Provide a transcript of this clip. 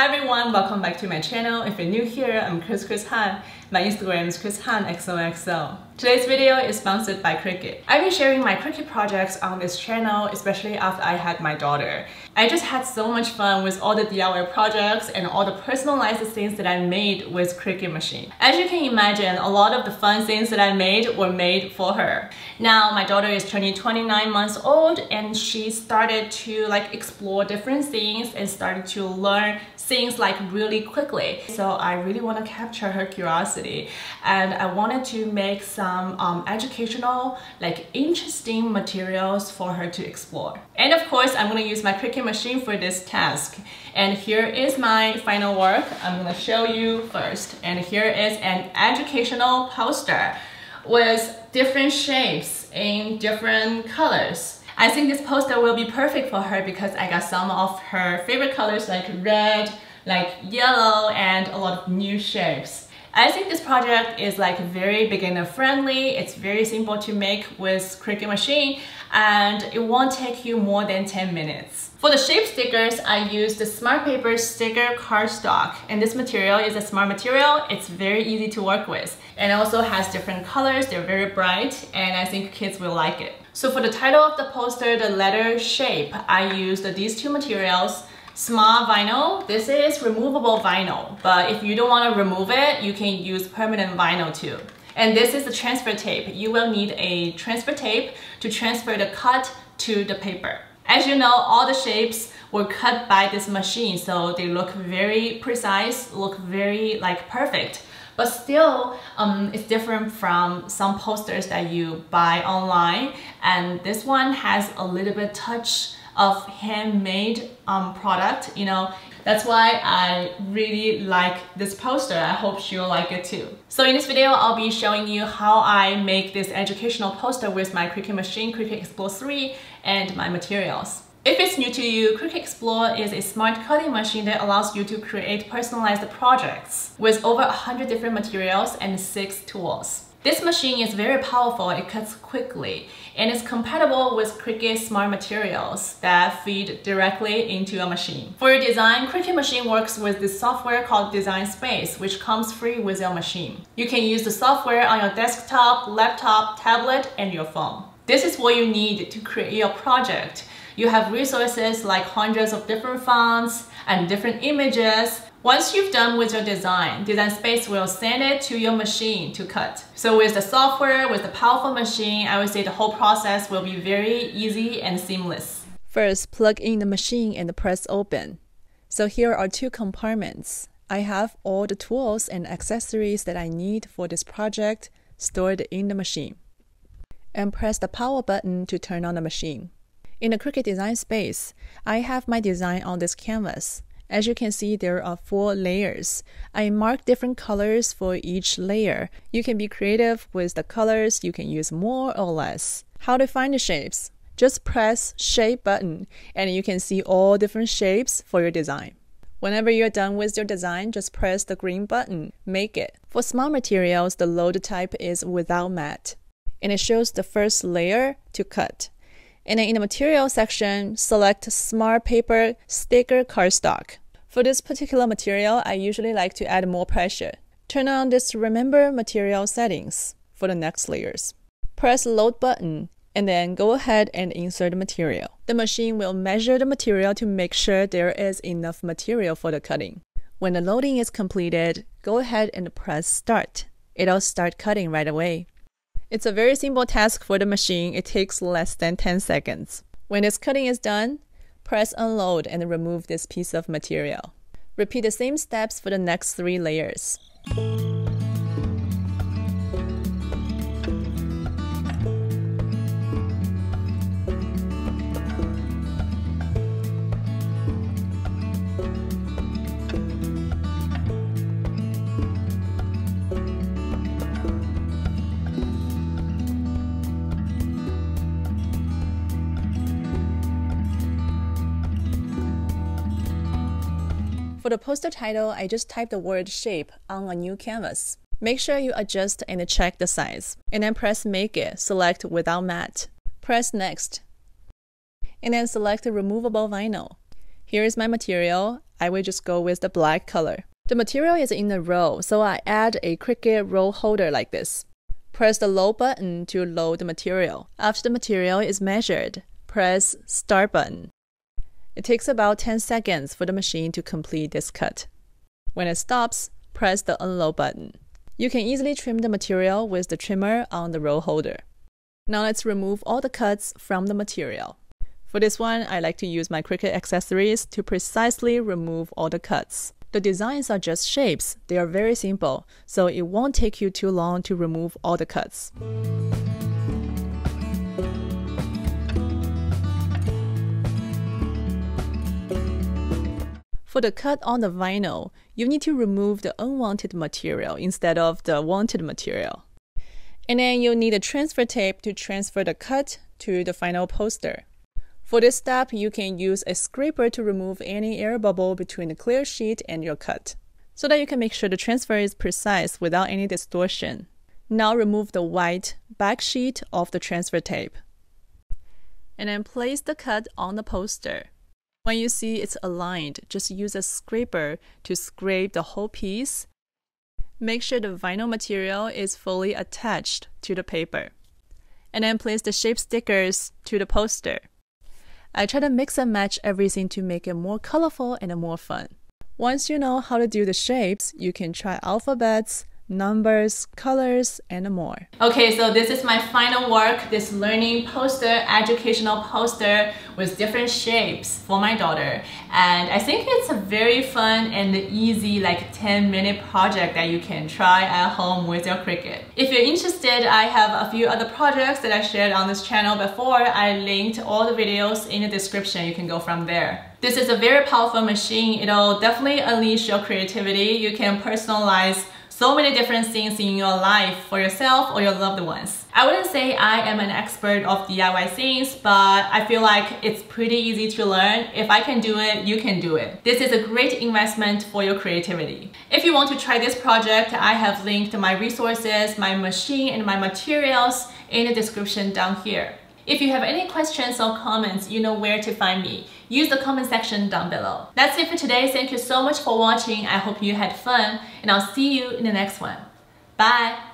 Hi everyone, welcome back to my channel. If you're new here, I'm Chris Han. My Instagram is ChrisHanXOXO. Today's video is sponsored by Cricut. I've been sharing my Cricut projects on this channel, especially after I had my daughter. I just had so much fun with all the DIY projects and all the personalized things that I made with Cricut machine. As you can imagine, a lot of the fun things that I made were made for her. Now my daughter is turning 29 months old, and she started to explore different things and started to learn things really quickly. So I really want to capture her curiosity, and I wanted to make some educational, interesting materials for her to explore. And of course, I'm going to use my Cricut machine for this task. And here is my final work. I'm going to show you first. And here is an educational poster with different shapes in different colors. I think this poster will be perfect for her because I got some of her favorite colors like red, yellow, and a lot of new shapes. I think this project is very beginner friendly. It's very simple to make with Cricut machine, and it won't take you more than 10 minutes. For the shape stickers, I used the Smart Paper sticker cardstock, and this material is a smart material. It's very easy to work with, and it also has different colors. They're very bright, and I think kids will like it. So for the title of the poster, the letter shape, I used these two materials. Small vinyl, this is removable vinyl, but if you don't want to remove it, you can use permanent vinyl too. And this is the transfer tape. You will need a transfer tape to transfer the cut to the paper. As you know, all the shapes were cut by this machine, so they look very precise, look very perfect. But still, it's different from some posters that you buy online, and this one has a little bit touch of handmade product, That's why I really like this poster. I hope she'll like it too. So in this video, I'll be showing you how I make this educational poster with my Cricut machine, Cricut Explore 3, and my materials. If it's new to you, Cricut Explore is a smart cutting machine that allows you to create personalized projects with over 100 different materials and 6 tools. This machine is very powerful, it cuts quickly, and it's compatible with Cricut smart materials that feed directly into a machine. For your design, Cricut machine works with this software called Design Space, which comes free with your machine. You can use the software on your desktop, laptop, tablet, and your phone. This is what you need to create your project. You have resources like hundreds of different fonts and different images. Once you've done with your design, Design Space will send it to your machine to cut. So with the software, with the powerful machine, I would say the whole process will be very easy and seamless. First, plug in the machine and press open. So here are two compartments. I have all the tools and accessories that I need for this project stored in the machine. And press the power button to turn on the machine. In the Cricut Design Space, I have my design on this canvas. As you can see, there are 4 layers. I mark different colors for each layer. You can be creative with the colors, you can use more or less. How to find the shapes? Just press shape button and you can see all different shapes for your design. Whenever you're done with your design, just press the green button, make it. For small materials, the load type is without mat, and it shows the first layer to cut. And then in the material section, select Smart Paper Sticker Cardstock. For this particular material, I usually like to add more pressure. Turn on this Remember Material Settings for the next layers. Press Load button and then go ahead and insert the material. The machine will measure the material to make sure there is enough material for the cutting. When the loading is completed, go ahead and press Start. It'll start cutting right away. It's a very simple task for the machine. It takes less than 10 seconds. When this cutting is done, press unload and remove this piece of material. Repeat the same steps for the next 3 layers. For the poster title, I just type the word shape on a new canvas. Make sure you adjust and check the size. And then press make it, select without mat. Press next. And then select removable vinyl. Here is my material. I will just go with the black color. The material is in a roll, so I add a Cricut roll holder like this. Press the load button to load the material. After the material is measured, press Start button. It takes about 10 seconds for the machine to complete this cut. When it stops, press the Unload button. You can easily trim the material with the trimmer on the roll holder. Now let's remove all the cuts from the material. For this one, I like to use my Cricut accessories to precisely remove all the cuts. The designs are just shapes, they are very simple, so it won't take you too long to remove all the cuts. For the cut on the vinyl, you need to remove the unwanted material instead of the wanted material. And then you'll need a transfer tape to transfer the cut to the final poster. For this step, you can use a scraper to remove any air bubble between the clear sheet and your cut, so that you can make sure the transfer is precise without any distortion. Now remove the white back sheet of the transfer tape. And then place the cut on the poster. When you see it's aligned, just use a scraper to scrape the whole piece. Make sure the vinyl material is fully attached to the paper. And then place the shape stickers to the poster. I try to mix and match everything to make it more colorful and more fun. Once you know how to do the shapes, you can try alphabets, numbers, colors, and more. Okay, so this is my final work, this learning poster, educational poster with different shapes for my daughter. And I think it's a very fun and easy like 10-minute project that you can try at home with your Cricut. If you're interested, I have a few other projects that I shared on this channel before. I linked all the videos in the description. You can go from there. This is a very powerful machine. It'll definitely unleash your creativity. You can personalize so many different things in your life for yourself or your loved ones. I wouldn't say I am an expert of DIY things, but I feel like it's pretty easy to learn. If I can do it, you can do it. This is a great investment for your creativity. If you want to try this project, I have linked my resources, my machine, and my materials in the description down here. If you have any questions or comments, you know where to find me. Use the comment section down below. That's it for today. Thank you so much for watching. I hope you had fun, and I'll see you in the next one. Bye!